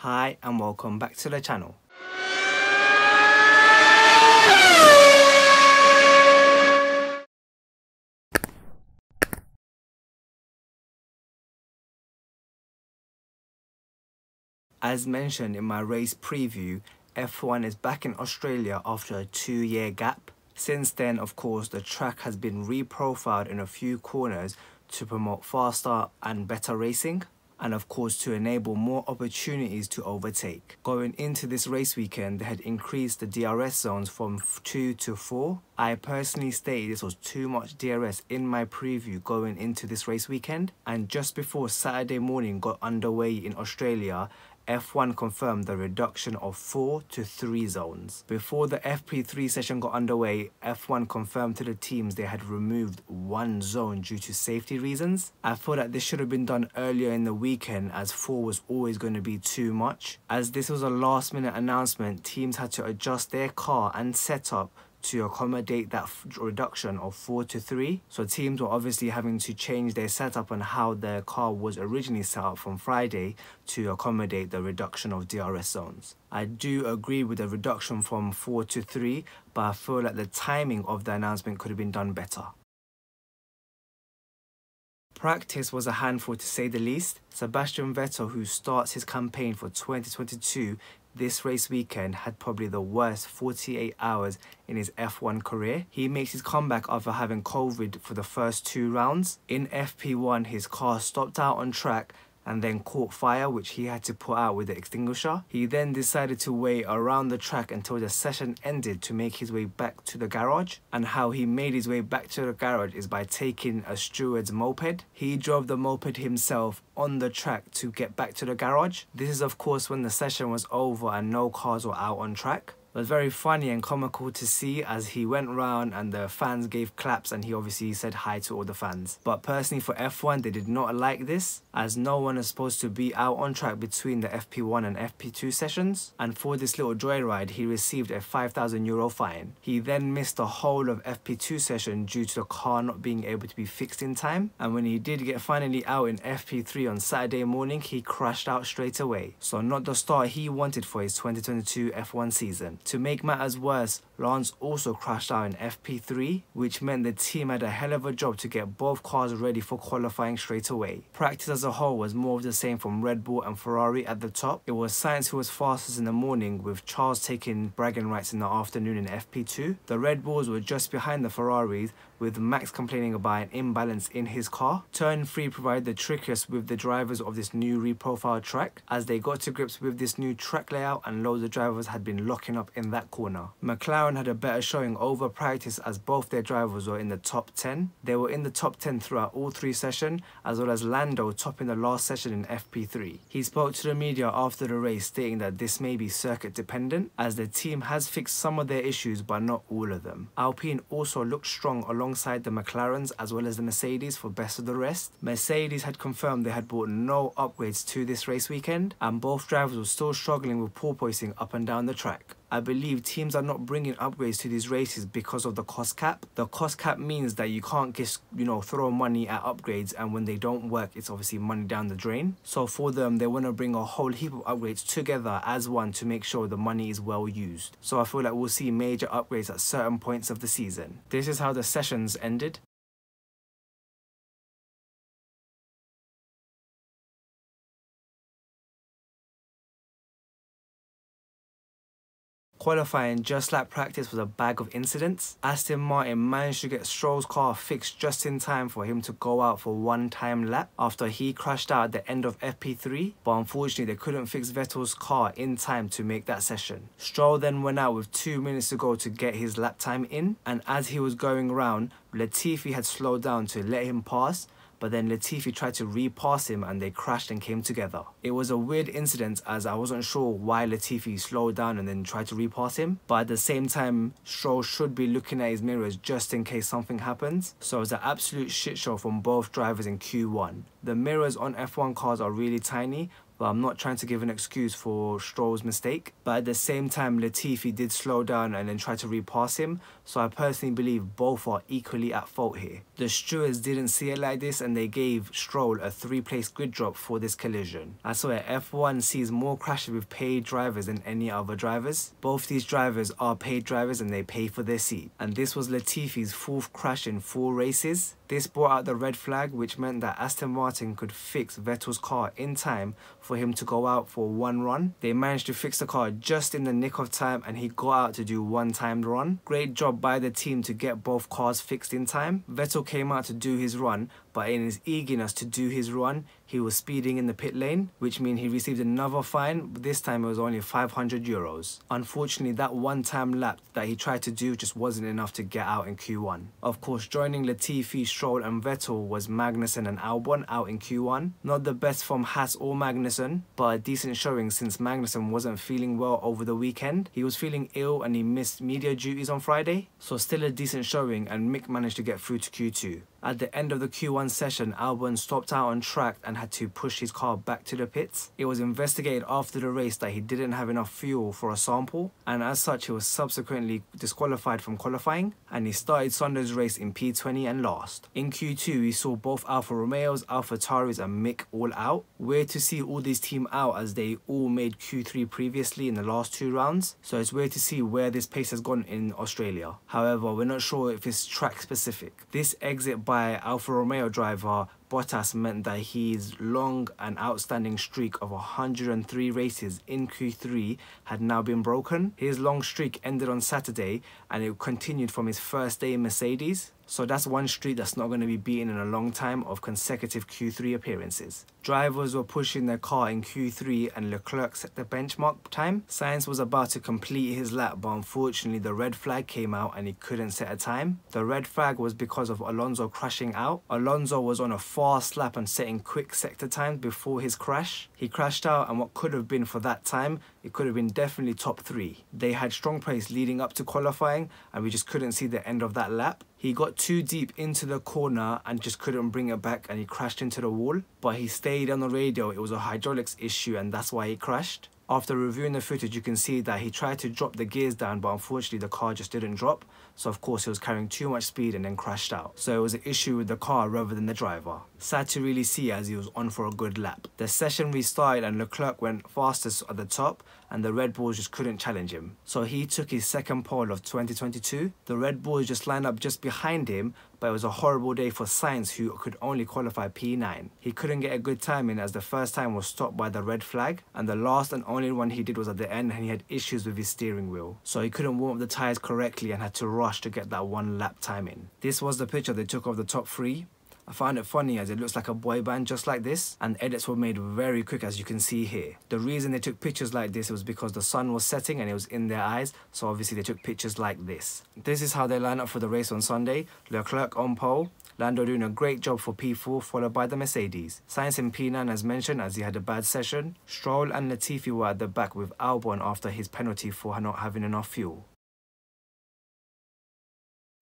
Hi and welcome back to the channel. As mentioned in my race preview, F1 is back in Australia after a 2-year gap. Since then, of course, the track has been reprofiled in a few corners to promote faster and better racing, and of course to enable more opportunities to overtake. Going into this race weekend, they had increased the DRS zones from 2 to 4. I personally stated this was too much DRS in my preview going into this race weekend, and just before Saturday morning got underway in Australia, F1 confirmed the reduction of 4 to 3 zones. Before the FP3 session got underway, F1 confirmed to the teams they had removed 1 zone due to safety reasons. I feel that this should have been done earlier in the weekend, as 4 was always going to be too much. As this was a last-minute announcement, teams had to adjust their car and setup to accommodate that reduction of 4 to 3. So teams were obviously having to change their setup on how their car was originally set up from Friday to accommodate the reduction of DRS zones. I do agree with the reduction from 4 to 3, but I feel like the timing of the announcement could have been done better. Practice was a handful to say the least. Sebastian Vettel, who starts his campaign for 2022, this race weekend had probably the worst 48 hours in his F1 career. He makes his comeback after having COVID for the first 2 rounds. In FP1, his car stopped out on track and then caught fire, which he had to put out with the extinguisher. He then decided to wait around the track until the session ended to make his way back to the garage. And how he made his way back to the garage is by taking a steward's moped. He drove the moped himself on the track to get back to the garage. This is of course when the session was over and no cars were out on track. It was very funny and comical to see, as he went round and the fans gave claps and he obviously said hi to all the fans. But personally for F1, they did not like this, as no one is supposed to be out on track between the FP1 and FP2 sessions. And for this little joyride, he received a €5,000 fine. He then missed the whole of FP2 session due to the car not being able to be fixed in time. And when he did get finally out in FP3 on Saturday morning, he crashed out straight away. So not the start he wanted for his 2022 F1 season. To make matters worse, Lance also crashed out in FP3, which meant the team had a hell of a job to get both cars ready for qualifying straight away. Practice as a whole was more of the same from Red Bull and Ferrari at the top. It was Sainz who was fastest in the morning, with Charles taking bragging rights in the afternoon in FP2. The Red Bulls were just behind the Ferraris, with Max complaining about an imbalance in his car. Turn 3 provided the trickiest with the drivers of this new reprofiled track, as they got to grips with this new track layout and loads of drivers had been locking up in that corner. McLaren had a better showing over practice, as both their drivers were in the top 10. They were in the top 10 throughout all 3 sessions, as well as Lando topping the last session in FP3. He spoke to the media after the race, stating that this may be circuit dependent, as the team has fixed some of their issues but not all of them. Alpine also looked strong alongside the McLarens as well as the Mercedes for best of the rest. Mercedes had confirmed they had brought no upgrades to this race weekend, and both drivers were still struggling with porpoising up and down the track. I believe teams are not bringing upgrades to these races because of the cost cap. The cost cap means that you can't just, throw money at upgrades, and when they don't work, it's obviously money down the drain. So for them, they want to bring a whole heap of upgrades together as one to make sure the money is well used. So I feel like we'll see major upgrades at certain points of the season. This is how the sessions ended. Qualifying, just like practice, was a bag of incidents. Aston Martin managed to get Stroll's car fixed just in time for him to go out for 1 time lap after he crashed out at the end of FP3, but unfortunately they couldn't fix Vettel's car in time to make that session. Stroll then went out with 2 minutes to go to get his lap time in, and as he was going round, Latifi had slowed down to let him pass, but then Latifi tried to repass him and they crashed and came together. It was a weird incident, as I wasn't sure why Latifi slowed down and then tried to repass him, but at the same time Stroll should be looking at his mirrors just in case something happens. So it was an absolute shitshow from both drivers in Q1. The mirrors on F1 cars are really tiny, but I'm not trying to give an excuse for Stroll's mistake. But at the same time, Latifi did slow down and then try to repass him, so I personally believe both are equally at fault here. The stewards didn't see it like this and they gave Stroll a 3-place grid drop for this collision. I swear, F1 sees more crashes with paid drivers than any other drivers. Both these drivers are paid drivers and they pay for their seat. And this was Latifi's 4th crash in 4 races. This brought out the red flag, which meant that Aston Martin could fix Vettel's car in time for him to go out for 1 run. They managed to fix the car just in the nick of time and he got out to do 1 timed run. Great job by the team to get both cars fixed in time. Vettel came out to do his run, but in his eagerness to do his run, he was speeding in the pit lane, which means he received another fine, but this time it was only €500. Unfortunately, that 1-time lap that he tried to do just wasn't enough to get out in Q1. Of course, joining Latifi, Stroll and Vettel was Magnussen and Albon out in Q1. Not the best from Haas or Magnussen, but a decent showing since Magnussen wasn't feeling well over the weekend. He was feeling ill and he missed media duties on Friday, so still a decent showing, and Mick managed to get through to Q2. At the end of the Q1 session, Albon stopped out on track and had to push his car back to the pits. It was investigated after the race that he didn't have enough fuel for a sample, and as such he was subsequently disqualified from qualifying, and he started Sunday's race in P20 and last. In Q2 we saw both Alfa Romeos, AlphaTauris and Mick all out. Weird to see all these teams out as they all made Q3 previously in the last 2 rounds, so it's weird to see where this pace has gone in Australia. However, we're not sure if it's track specific. This exit by Alfa Romeo driver Bottas meant that his long and outstanding streak of 103 races in Q3 had now been broken. His long streak ended on Saturday and it continued from his first day in Mercedes. So that's one streak that's not going to be beaten in a long time of consecutive Q3 appearances. Drivers were pushing their car in Q3 and Leclerc set the benchmark time. Sainz was about to complete his lap, but unfortunately the red flag came out and he couldn't set a time. The red flag was because of Alonso crashing out. Alonso was on a fast lap and setting quick sector times before his crash. He crashed out, and what could have been for that time, it could have been definitely top 3. They had strong pace leading up to qualifying and we just couldn't see the end of that lap. He got too deep into the corner and just couldn't bring it back and he crashed into the wall. But he stayed on the radio, it was a hydraulics issue and that's why he crashed. After reviewing the footage, you can see that he tried to drop the gears down, but unfortunately the car just didn't drop. So of course he was carrying too much speed and then crashed out. So it was an issue with the car rather than the driver. Sad to really see as he was on for a good lap. The session restarted and Leclerc went fastest at the top and the Red Bulls just couldn't challenge him. So he took his 2nd pole of 2022. The Red Bulls just lined up just behind him, but it was a horrible day for Sainz, who could only qualify P9. He couldn't get a good time in as the first time was stopped by the red flag, and the last and only one he did was at the end and he had issues with his steering wheel. So he couldn't warm up the tyres correctly and had to rush to get that 1 lap time in. This was the picture they took of the top 3. I found it funny as it looks like a boy band just like this, and edits were made very quick as you can see here. The reason they took pictures like this was because the sun was setting and it was in their eyes, so obviously they took pictures like this. This is how they line up for the race on Sunday. Leclerc on pole, Lando doing a great job for P4 followed by the Mercedes. Sainz in P9 as mentioned as he had a bad session. Stroll and Latifi were at the back with Albon after his penalty for not having enough fuel.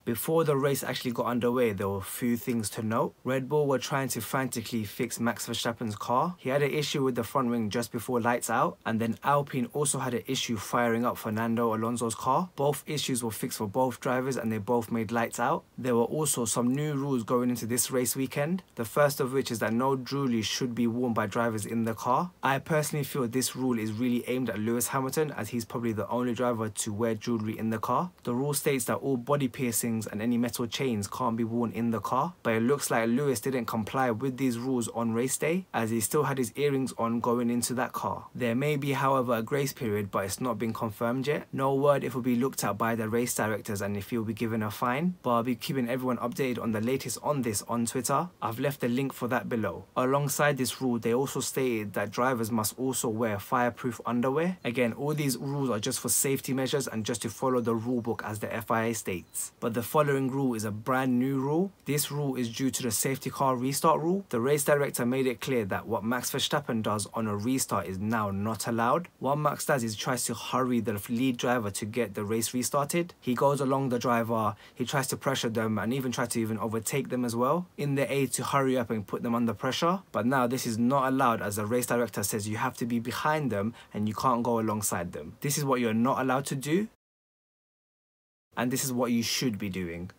Before the race actually got underway, there were a few things to note. Red Bull were trying to frantically fix Max Verstappen's car. He had an issue with the front wing just before lights out, and then Alpine also had an issue firing up Fernando Alonso's car. Both issues were fixed for both drivers and they both made lights out. There were also some new rules going into this race weekend, the first of which is that no droolies should be worn by drivers in the car. I personally feel this rule is really aimed at Lewis Hamilton, as he's probably the only driver to wear jewellery in the car. The rule states that all body piercing and any metal chains can't be worn in the car, but it looks like Lewis didn't comply with these rules on race day, as he still had his earrings on going into that car. There may be, however, a grace period, but it's not been confirmed yet. No word if it will be looked at by the race directors and if he'll be given a fine, but I'll be keeping everyone updated on the latest on this on Twitter. I've left the link for that below. Alongside this rule, they also stated that drivers must also wear fireproof underwear. Again, all these rules are just for safety measures and just to follow the rule book as the FIA states. But the following rule is a brand new rule. This rule is due to the safety car restart rule. The race director made it clear that what Max Verstappen does on a restart is now not allowed. What Max does is tries to hurry the lead driver to get the race restarted. He goes along the driver, he tries to pressure them and even tries to overtake them as well in the aid to hurry up and put them under pressure. But now this is not allowed, as the race director says you have to be behind them and you can't go alongside them. This is what you're not allowed to do, and this is what you should be doing.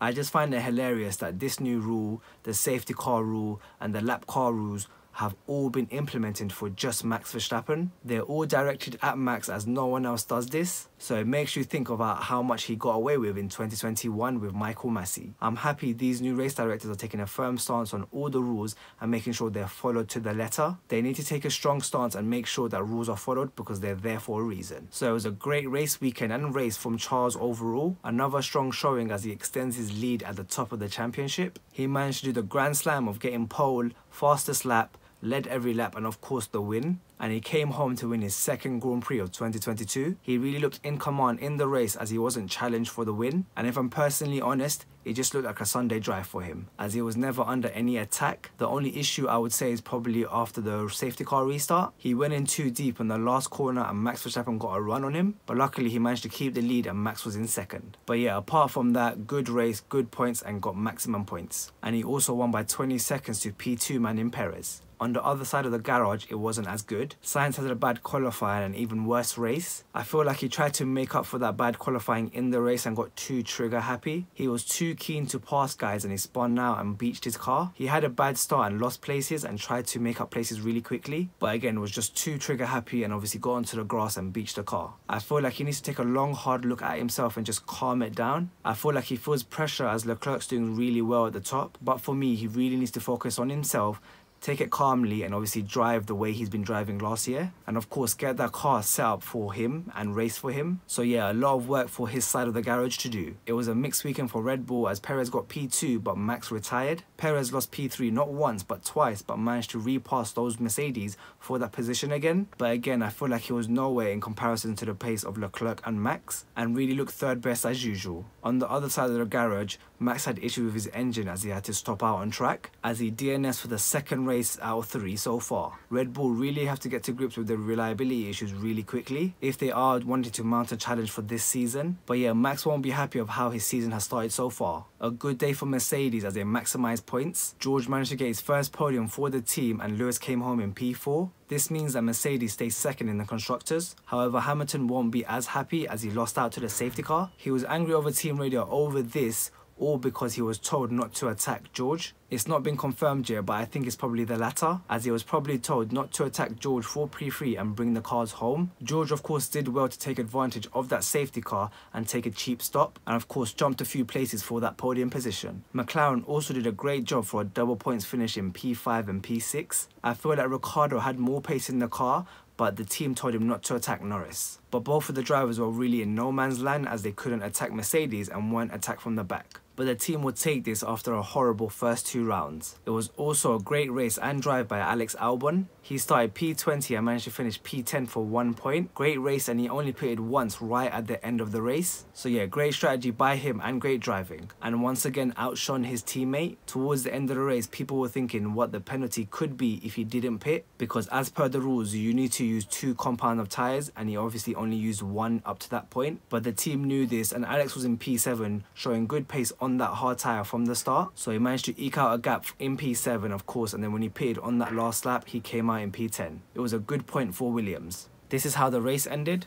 I just find it hilarious that this new rule, the safety car rule and the lap car rules have all been implemented for just Max Verstappen. They're all directed at Max, as no one else does this. So it makes you think about how much he got away with in 2021 with Michael Massey. I'm happy these new race directors are taking a firm stance on all the rules and making sure they're followed to the letter. They need to take a strong stance and make sure that rules are followed, because they're there for a reason. So it was a great race weekend and race from Charles overall. Another strong showing as he extends his lead at the top of the championship. He managed to do the grand slam of getting pole, fastest lap, led every lap and of course the win. And he came home to win his second Grand Prix of 2022. He really looked in command in the race as he wasn't challenged for the win. And if I'm personally honest, it just looked like a Sunday drive for him, as he was never under any attack. The only issue I would say is probably after the safety car restart. He went in too deep in the last corner and Max Verstappen got a run on him. But luckily he managed to keep the lead and Max was in second. But yeah, apart from that, good race, good points and got maximum points. And he also won by 20 seconds to P2 man in Perez. On the other side of the garage, it wasn't as good. Sainz had a bad qualifying and an even worse race. I feel like he tried to make up for that bad qualifying in the race and got too trigger happy. He was too keen to pass guys and he spun out and beached his car. He had a bad start and lost places and tried to make up places really quickly, but again was just too trigger happy and obviously got onto the grass and beached the car. I feel like he needs to take a long hard look at himself and just calm it down. I feel like he feels pressure as Leclerc's doing really well at the top, but for me he really needs to focus on himself, take it calmly and obviously drive the way he's been driving last year, and of course get that car set up for him and race for him. So yeah, a lot of work for his side of the garage to do. It was a mixed weekend for Red Bull as Perez got P2 but Max retired. Perez lost P3 not once but twice, but managed to repass those Mercedes for that position again. But again, I feel like he was nowhere in comparison to the pace of Leclerc and Max, and really looked third best as usual. On the other side of the garage, Max had issues with his engine as he had to stop out on track, as he DNS for the second race out of 3 so far. Red Bull really have to get to grips with the reliability issues really quickly if they are wanting to mount a challenge for this season. But yeah, Max won't be happy of how his season has started so far. A good day for Mercedes as they maximise points. George managed to get his first podium for the team and Lewis came home in P4. This means that Mercedes stays second in the constructors. However, Hamilton won't be as happy as he lost out to the safety car. He was angry over team radio over this, all because he was told not to attack George. It's not been confirmed yet, but I think it's probably the latter, as he was probably told not to attack George for P3 and bring the cars home. George of course did well to take advantage of that safety car and take a cheap stop, and of course jumped a few places for that podium position. McLaren also did a great job for a double points finish in P5 and P6. I feel that Ricciardo had more pace in the car, but the team told him not to attack Norris. But both of the drivers were really in no man's land as they couldn't attack Mercedes and weren't attacked from the back. But the team would take this after a horrible first two rounds. It was also a great race and drive by Alex Albon. He started P20 and managed to finish P10 for 1 point. Great race, and he only pitted once right at the end of the race. So yeah, great strategy by him and great driving. And once again outshone his teammate. Towards the end of the race, people were thinking what the penalty could be if he didn't pit, because as per the rules you need to use 2 compound of tyres and he obviously only used 1 up to that point. But the team knew this and Alex was in P7 showing good pace on that hard tyre from the start, so he managed to eke out a gap in P7 of course, and then when he pitted on that last lap he came out in P10. It was a good point for Williams. This is how the race ended.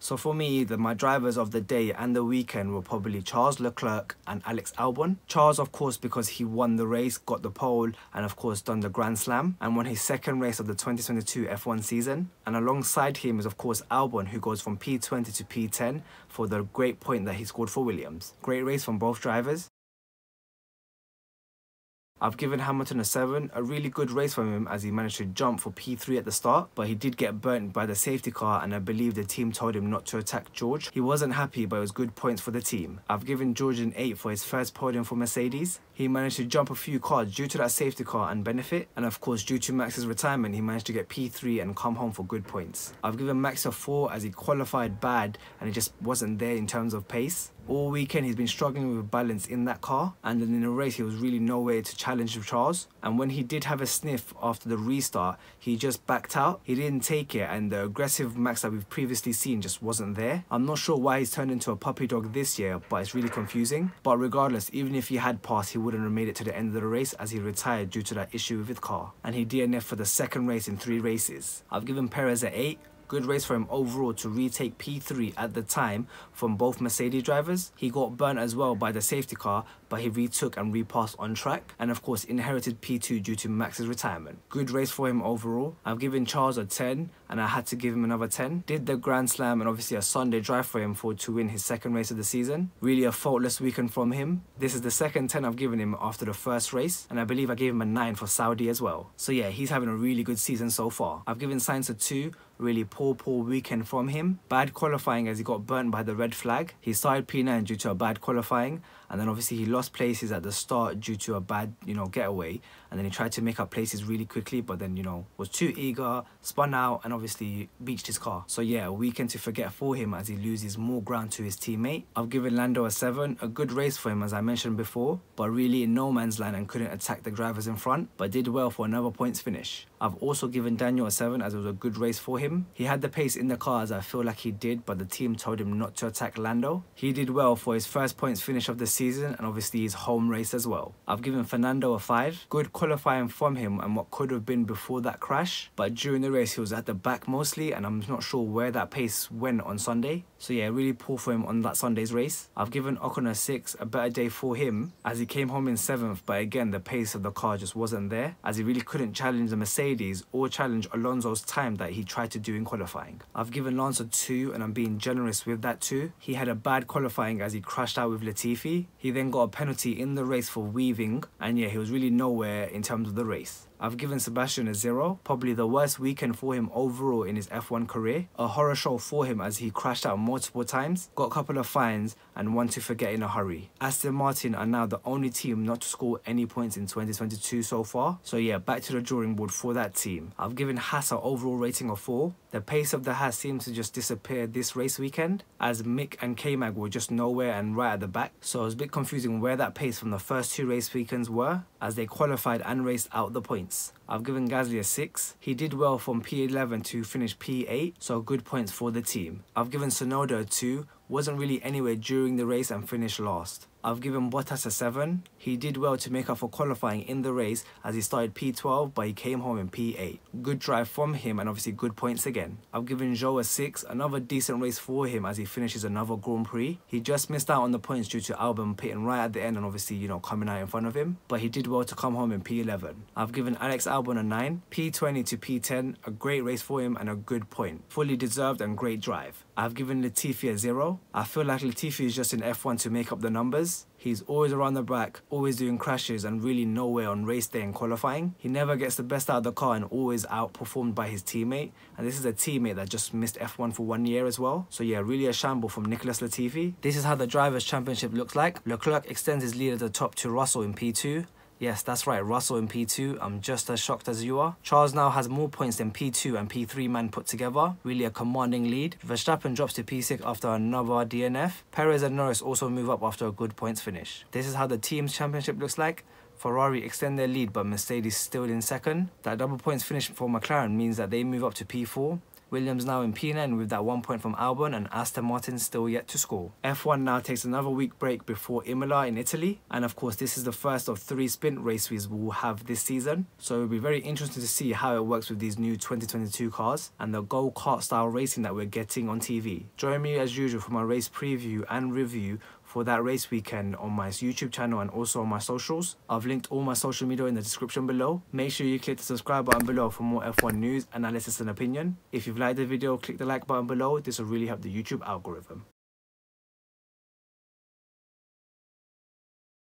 So for me, my drivers of the day and the weekend were probably Charles Leclerc and Alex Albon. Charles of course, because he won the race, got the pole and of course done the grand slam and won his second race of the 2022 F1 season. And alongside him is of course Albon, who goes from P20 to P10 for the great point that he scored for Williams. Great race from both drivers. I've given Hamilton a 7, a really good race from him as he managed to jump for P3 at the start, but he did get burnt by the safety car and I believe the team told him not to attack George. He wasn't happy, but it was good points for the team. I've given George an 8 for his first podium for Mercedes. he managed to jump a few cars due to that safety car and benefit, and of course due to Max's retirement he managed to get P3 and come home for good points. I've given Max a 4 as he qualified bad and he just wasn't there in terms of pace. All weekend he's been struggling with balance in that car, and then in the race he was really nowhere to challenge Charles, and when he did have a sniff after the restart he just backed out, he didn't take it, and the aggressive Max that we've previously seen just wasn't there. I'm not sure why he's turned into a puppy dog this year, but it's really confusing. But regardless, even if he had passed he wouldn't have made it to the end of the race as he retired due to that issue with his car, and he DNF'd for the second race in 3 races. I've given Perez an 8. Good race for him overall to retake P3 at the time from both Mercedes drivers. He got burnt as well by the safety car, but he retook and repassed on track, and of course inherited P2 due to Max's retirement. Good race for him overall. I've given Charles a 10 and I had to give him another 10. Did the Grand Slam and obviously a Sunday drive for him to win his second race of the season. Really a faultless weekend from him. This is the second 10 I've given him after the first race, and I believe I gave him a 9 for Saudi as well. So yeah, he's having a really good season so far. I've given Sainz a 2. Really poor weekend from him. Bad qualifying as he got burnt by the red flag. He started P9 due to a bad qualifying, and then obviously he lost places at the start due to a bad, getaway, and then he tried to make up places really quickly, but then, was too eager, spun out, and obviously beached his car. So yeah, a weekend to forget for him as he loses more ground to his teammate. I've given Lando a 7, a good race for him as I mentioned before, but really in no man's land and couldn't attack the drivers in front, but did well for another points finish. I've also given Daniel a 7 as it was a good race for him. He had the pace in the car as I feel like he did, but the team told him not to attack Lando. He did well for his first points finish of the season and obviously his home race as well. I've given Fernando a 5. Good qualifying from him and what could have been before that crash, but during the race he was at the back mostly, and I'm not sure where that pace went on Sunday. So yeah, really poor for him on that Sunday's race. I've given Ocon a 6, a better day for him as he came home in 7th, but again the pace of the car just wasn't there as he really couldn't challenge the Mercedes or challenge Alonso's time that he tried to do in qualifying. I've given Lance a 2 and I'm being generous with that 2. He had a bad qualifying as he crashed out with Latifi. He then got a penalty in the race for weaving, and yeah, he was really nowhere in terms of the race. I've given Sebastian a 0, probably the worst weekend for him overall in his F1 career. A horror show for him as he crashed out multiple times, got a couple of fines, and one to forget in a hurry. Aston Martin are now the only team not to score any points in 2022 so far. So yeah, back to the drawing board for that team. I've given Haas an overall rating of 4. The pace of the Haas seems to just disappear this race weekend as Mick and K-Mag were just nowhere and right at the back. So it was a bit confusing where that pace from the first 2 race weekends were as they qualified and raced out the points. I've given Gasly a 6. He did well from P11 to finish P8, so good points for the team. I've given Tsunoda a 2, wasn't really anywhere during the race and finished last. I've given Bottas a 7. He did well to make up for qualifying in the race as he started P12, but he came home in P8. Good drive from him and obviously good points again. I've given Zhou a 6, another decent race for him as he finishes another Grand Prix. He just missed out on the points due to Albon pitting right at the end and obviously, coming out in front of him, but he did well to come home in P11. I've given Alex Albon a 9, P20 to P10, a great race for him and a good point. Fully deserved and great drive. I've given Latifi a 0. I feel like Latifi is just in F1 to make up the numbers. He's always around the back, always doing crashes and really nowhere on race day and qualifying. He never gets the best out of the car and always outperformed by his teammate. And this is a teammate that just missed F1 for 1 year as well. So yeah, really a shamble from Nicholas Latifi. This is how the Drivers' Championship looks like. Leclerc extends his lead at the top to Russell in P2. Yes, that's right, Russell in P2. I'm just as shocked as you are. Charles now has more points than P2 and P3 man put together. Really a commanding lead. Verstappen drops to P6 after another DNF. Perez and Norris also move up after a good points finish. This is how the team's championship looks like. Ferrari extend their lead, but Mercedes still in second. That double points finish for McLaren means that they move up to P4. Williams now in P9 with that 1 point from Albon, and Aston Martin still yet to score. F1 now takes another week break before Imola in Italy, and of course this is the first of 3 sprint races we'll have this season, so it'll be very interesting to see how it works with these new 2022 cars and the go-kart style racing that we're getting on TV. Join me as usual for my race preview and review for that race weekend on my YouTube channel and also on my socials. I've linked all my social media in the description below. Make sure you click the subscribe button below for more F1 news, analysis and opinion. If you've liked the video, click the like button below. This will really help the YouTube algorithm.